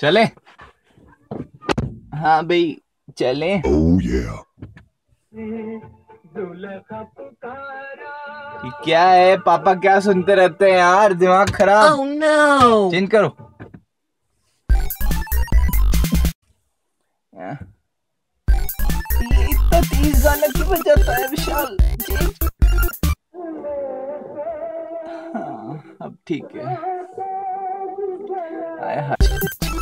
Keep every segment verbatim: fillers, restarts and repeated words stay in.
चले? हाँ भाई चले। oh, yeah. क्या है पापा क्या सुनते रहते हैं यार, दिमाग खराब। oh, no. चेंज करो। yeah. ये इतना तेज गाना क्यों बजाता है विशाल? हाँ, अब ठीक है।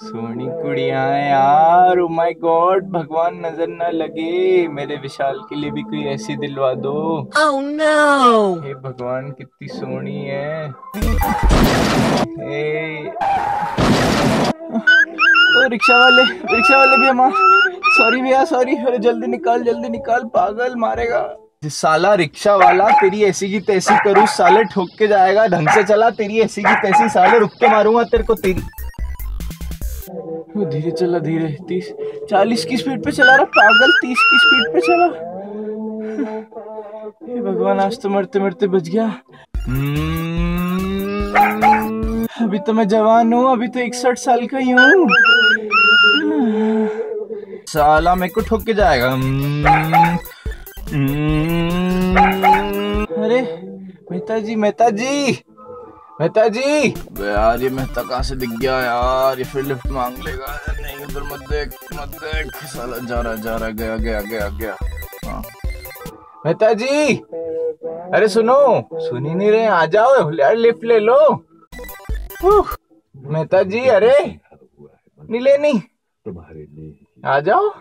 सोनी कुड़िया यार, ओ माय गॉड, भगवान नजर ना लगे। मेरे विशाल के लिए भी कोई ऐसी दिलवा दो। oh, no. हे भगवान कितनी सोनी है। ओ रिक्शा वाले, रिक्शा वाले भी हमार, सॉरी भैया सॉरी, जल्दी निकाल जल्दी निकाल, पागल मारेगा। साला रिक्शा वाला तेरी ऐसी की तैसी करूँ, साले ठोक के जाएगा। ढंग से चला, तेरी ऐसी की तैसी, साले रुक के मारूंगा तेरे को। तेरी धीरे चला, धीरे, तीस चालीस की स्पीड पे चला रहा पागल, तीस की स्पीड पे चला। भगवान आज तो मरते मरते बच गया। अभी तो मैं जवान हूँ, अभी तो इकसठ साल का ही हूँ। साला मेरे को ठोक के जाएगा। अरे मेहता जी, मेहता जी, मेहता जी। यार ये मेहता कहाँ से दिख गया यार, ये फिर लिफ्ट मांग लेगा। नहीं उधर मत देख, मत देख, साला जा रहा जा रहा, गया गया गया गया। हाँ मेहता जी, अरे सुनो, सुन ही नहीं रहे, आ जाओ यार, लिफ्ट ले लो। मेहता जी अरे नहीं लेनी, आ जाओ।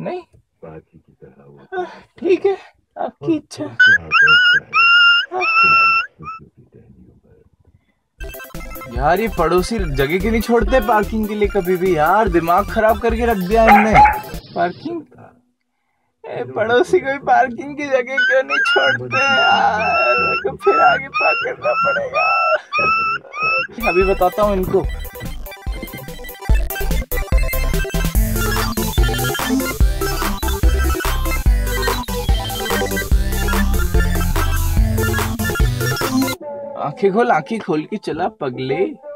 नहीं ठीक है, आपकी इच्छा। यार ये पड़ोसी जगह के नहीं छोड़ते पार्किंग के लिए कभी भी यार, दिमाग खराब करके रख दिया इनने। पार्किंग, ए, पड़ोसी कोई पार्किंग की जगह क्यों नहीं छोड़ते यार, तो फिर आगे पार करना पड़ेगा। अभी बताता हूँ इनको। आंखें खोल, आंखें खोल के चला पगले।